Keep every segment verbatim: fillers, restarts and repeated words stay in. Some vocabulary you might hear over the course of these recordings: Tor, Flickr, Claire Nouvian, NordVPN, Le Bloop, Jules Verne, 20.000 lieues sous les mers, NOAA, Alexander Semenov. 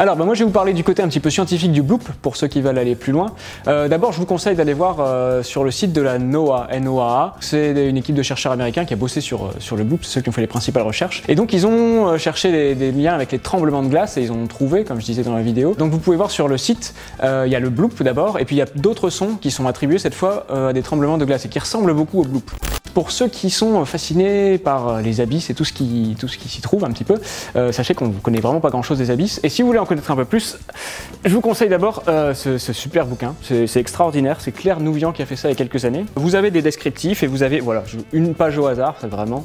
Alors ben moi je vais vous parler du côté un petit peu scientifique du bloop pour ceux qui veulent aller plus loin. Euh, D'abord je vous conseille d'aller voir euh, sur le site de la NOAA. N O A A, c'est une équipe de chercheurs américains qui a bossé sur, sur le bloop, c'est ceux qui ont fait les principales recherches. Et donc ils ont euh, cherché des, des liens avec les tremblements de glace et ils ont trouvé, comme je disais dans la vidéo. Donc vous pouvez voir sur le site, il euh, y a le bloop d'abord et puis il y a d'autres sons qui sont attribués cette fois euh, à des tremblements de glace et qui ressemblent beaucoup au bloop. Pour ceux qui sont fascinés par les abysses et tout ce qui, tout ce qui s'y trouve un petit peu, euh, sachez qu'on ne connaît vraiment pas grand chose des abysses. Et si vous voulez en connaître un peu plus, je vous conseille d'abord euh, ce, ce super bouquin, c'est extraordinaire, c'est Claire Nouvian qui a fait ça il y a quelques années. Vous avez des descriptifs et vous avez, voilà, une page au hasard, c'est vraiment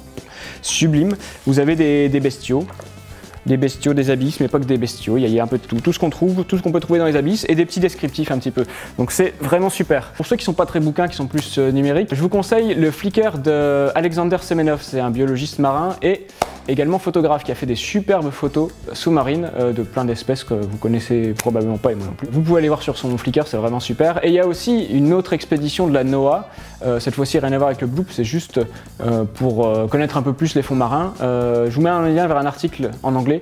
sublime. Vous avez des, des bestiaux. Des bestiaux, des abysses, mais pas que des bestiaux, il y a un peu de tout, tout ce qu'on trouve, tout ce qu'on peut trouver dans les abysses, et des petits descriptifs un petit peu. Donc c'est vraiment super. Pour ceux qui sont pas très bouquins, qui sont plus euh, numériques, je vous conseille le Flickr de Alexander Semenov, c'est un biologiste marin et également photographe qui a fait des superbes photos sous-marines euh, de plein d'espèces que vous connaissez probablement pas et moi non plus. Vous pouvez aller voir sur son Flickr, c'est vraiment super. Et il y a aussi une autre expédition de la NOAA, euh, cette fois-ci rien à voir avec le bloop, c'est juste euh, pour euh, connaître un peu plus les fonds marins. Euh, je vous mets un lien vers un article en anglais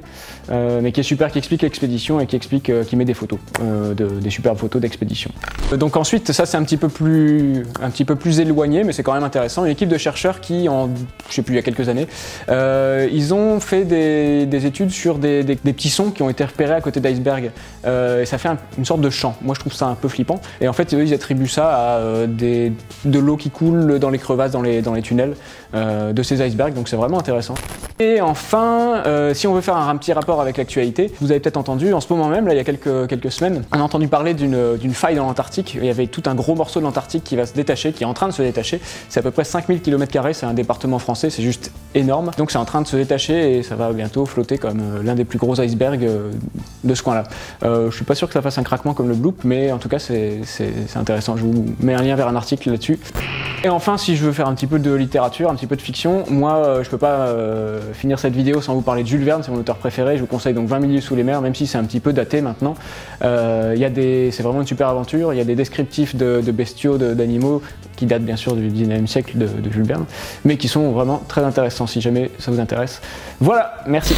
Euh, mais qui est super, qui explique l'expédition et qui explique, euh, qui met des photos, euh, de, des superbes photos d'expédition. Donc ensuite, ça c'est un petit peu plus, un petit peu plus éloigné, mais c'est quand même intéressant. Une équipe de chercheurs qui, en, je sais plus, il y a quelques années, euh, ils ont fait des, des études sur des, des, des petits sons qui ont été repérés à côté d'icebergs. Euh, et ça fait un, une sorte de chant. Moi je trouve ça un peu flippant. Et en fait, eux, ils attribuent ça à euh, des, de l'eau qui coule dans les crevasses, dans les, dans les tunnels euh, de ces icebergs. Donc c'est vraiment intéressant. Et enfin, euh, si on veut faire un, un petit rapport avec l'actualité, vous avez peut-être entendu, en ce moment même, là il y a quelques, quelques semaines, on a entendu parler d'une faille dans l'Antarctique. Il y avait tout un gros morceau de l'Antarctique qui va se détacher, qui est en train de se détacher. C'est à peu près cinq mille kilomètres carrés, c'est un département français, c'est juste énorme. Donc c'est en train de se détacher et ça va bientôt flotter comme euh, l'un des plus gros icebergs euh, de ce coin-là. Euh, je suis pas sûr que ça fasse un craquement comme le bloop, mais en tout cas c'est intéressant. Je vous mets un lien vers un article là-dessus. Et enfin, si je veux faire un petit peu de littérature, un petit peu de fiction, moi euh, je peux pas euh, finir cette vidéo sans vous parler de Jules Verne, c'est mon auteur préféré. Je vous conseille donc vingt milieux sous les mers, même si c'est un petit peu daté maintenant. Euh, y a des, c'est vraiment une super aventure, il y a des descriptifs de, de bestiaux, d'animaux, qui datent bien sûr du dix-neuvième siècle de, de Jules Verne, mais qui sont vraiment très intéressants si jamais ça vous intéresse. Voilà, merci.